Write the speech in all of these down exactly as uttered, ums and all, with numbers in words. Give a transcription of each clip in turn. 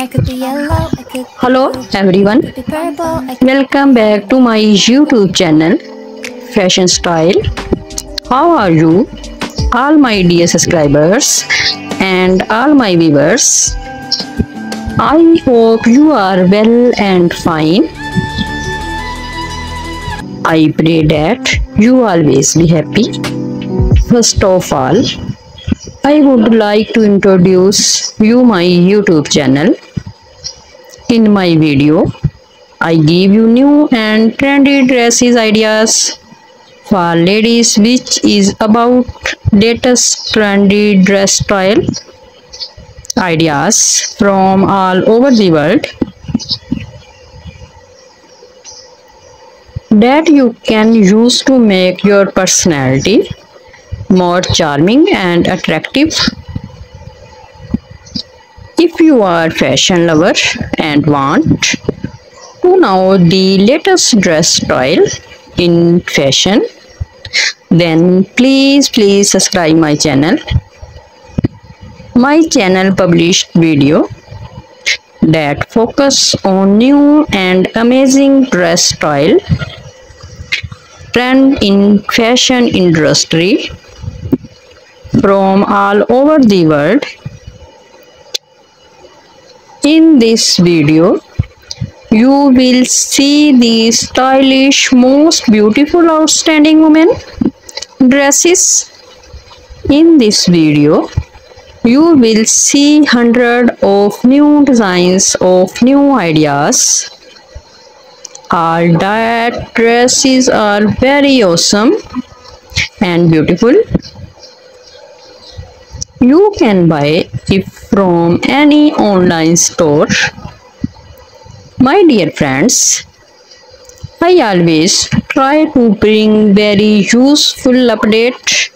Hello everyone, welcome back to my YouTube channel fashion style. How are you all my dear subscribers and all my viewers. I hope you are well and fine. I pray that you always be happy. First of all I would like to introduce you my YouTube channel. In my video I give you new and trendy dresses ideas for ladies, which is about latest trendy dress style ideas from all over the world that you can use to make your personality more charming and attractive. If you are fashion lover and want to know the latest dress style in fashion, then please please subscribe my channel. My channel published video that focus on new and amazing dress style trend in fashion industry from all over the world. In this video you will see the stylish, most beautiful, outstanding women dresses. In this video you will see hundred of new designs of new ideas. All that dresses are very awesome and beautiful. You can buy it from any online store. My dear friends, I always try to bring very useful update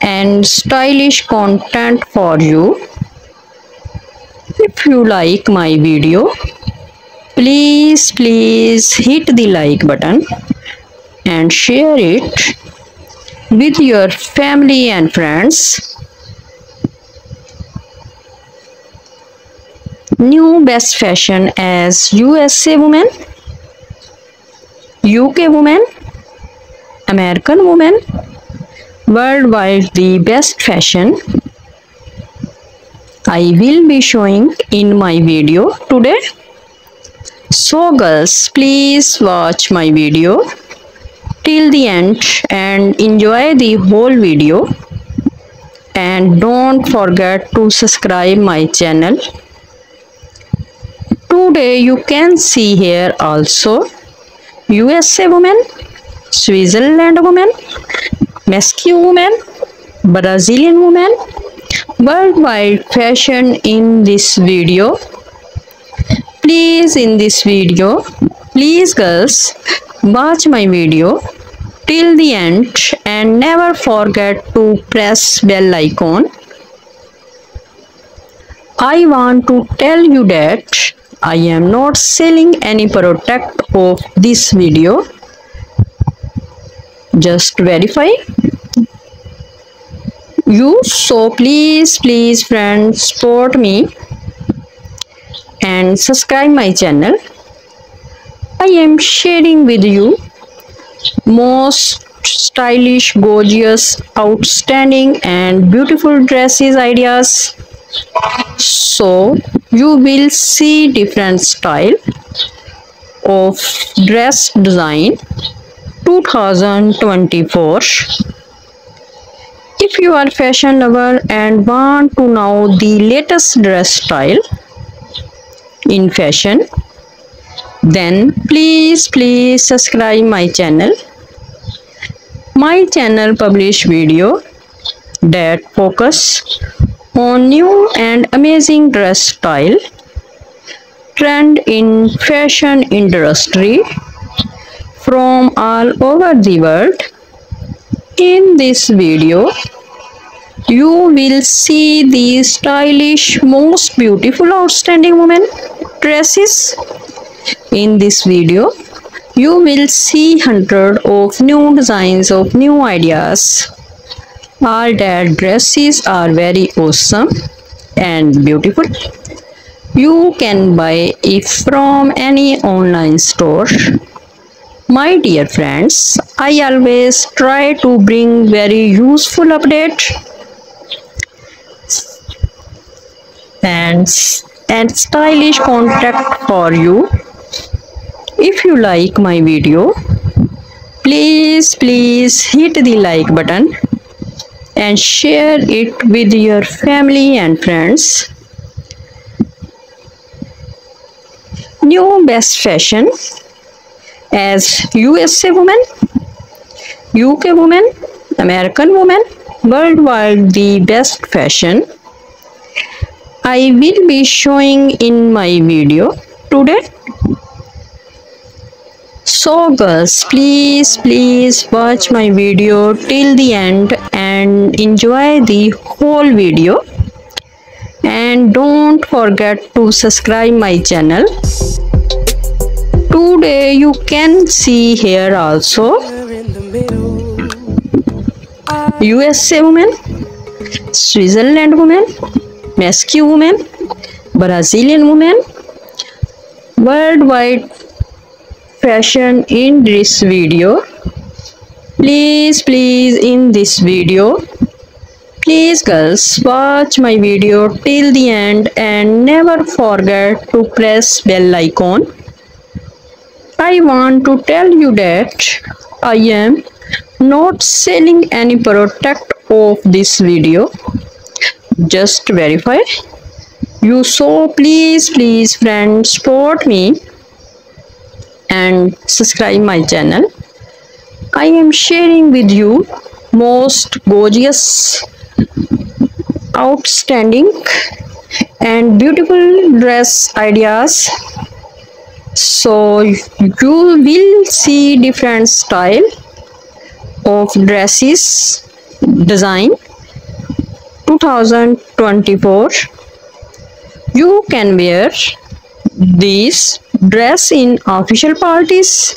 and stylish content for you. If you like my video, please please hit the like button and share it with your family and friends. New best fashion as U S A women, U K women, American women, worldwide the best fashion I will be showing in my video today. So girls, please watch my video till the end and enjoy the whole video, and don't forget to subscribe my channel. Today you can see here also U S A women, Switzerland women, Mexican women, Brazilian women, worldwide fashion in this video. Please in this video, please girls, watch my video till the end and never forget to press bell icon. I want to tell you that I am not selling any product of this video. Just verify you. So please please friends, support me and subscribe my channel. I am sharing with you most stylish, gorgeous, outstanding and beautiful dresses ideas. So you will see different style of dress design twenty twenty-four. If you are fashion lover and want to know the latest dress style in fashion, then please please subscribe my channel. My channel publish video that focus on new and amazing dress style trend in fashion industry from all over the world. In this video you will see the stylish, most beautiful, outstanding women dresses. In this video you will see hundred of new designs of new ideas. All their dresses are very awesome and beautiful. You can buy it from any online store. My dear friends, I always try to bring very useful update and, and stylish content for you. If you like my video, please please hit the like button and share it with your family and friends. New best fashion as U S A women, U K women, American women, worldwide the best fashion. I will be showing in my video today. So girls, please please watch my video till the end and enjoy the whole video. And don't forget to subscribe my channel. Today you can see here also U S A women, Switzerland women, Mexican women, Brazilian women, worldwide fashion in this video. Please please in this video please girls, watch my video till the end and never forget to press bell icon. I want to tell you that I am not selling any product of this video. Just verify you. So please please friends, support me and subscribe my channel. I am sharing with you most gorgeous, outstanding and beautiful dress ideas. So you will see different style of dresses design two thousand twenty-four. You can wear these dress in official parties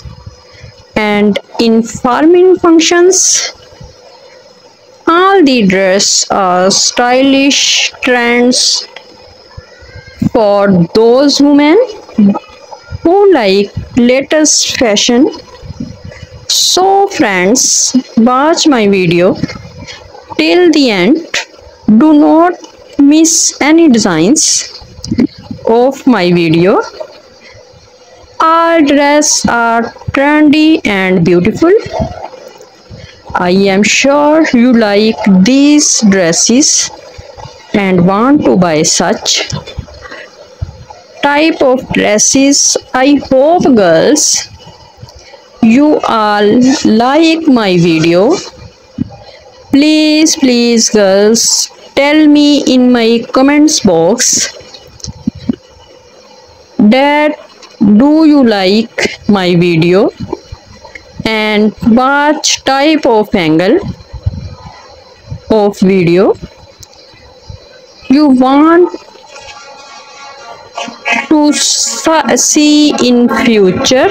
and in farming functions. All the dress are stylish trends for those women who like latest fashion. So friends, watch my video till the end. Do not miss any designs of my video. All dresses are trendy and beautiful. I am sure you like these dresses and want to buy such type of dresses. I hope girls, you all like my video. Please please girls, tell me in my comments box that do you like my video and what type of angle of video you want to see in future.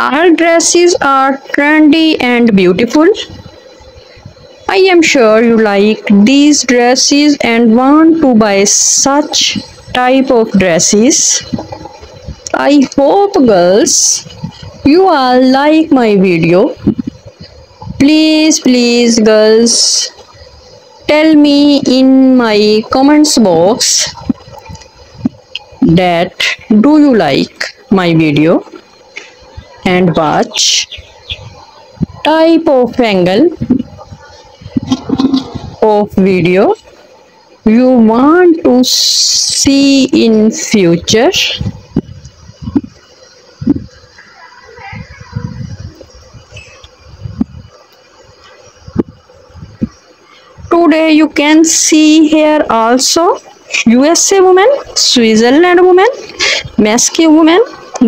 Our dresses are trendy and beautiful. I am sure you like these dresses and want to buy such type of dresses. I hope girls, you all like my video. Please please girls, tell me in my comments box that do you like my video and watch type of angle of video you want to see in future. Today you can see here also U S A women, Switzerland women, Mexican women,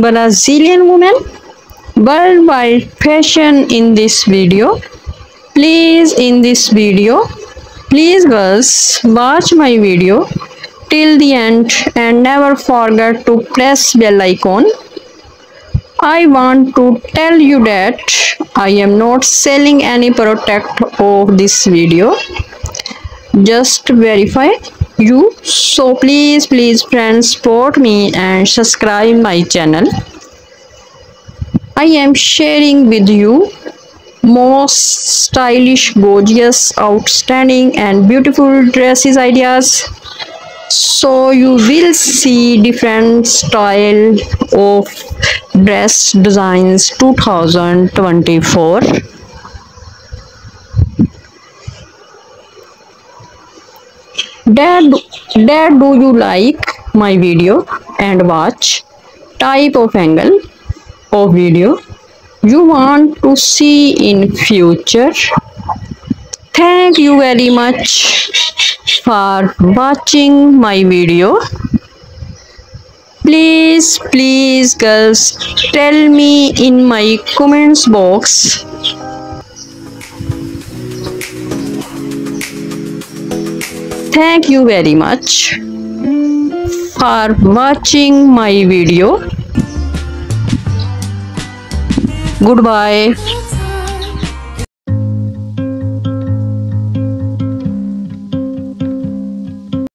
Brazilian women, worldwide fashion in this video. Please in this video, please girls, watch my video till the end and never forget to press bell icon. I want to tell you that I am not selling any product of this video. Just verify you. So please please friends, support me and subscribe my channel. I am sharing with you most stylish, gorgeous, outstanding and beautiful dresses ideas. So you will see different style of dress designs two thousand twenty-four. Dare do, dare do you like my video and watch type of angle of video you want to see in future. Thank you very much for watching my video. Please, please girls, tell me in my comments box. Thank you very much for watching my video. Goodbye.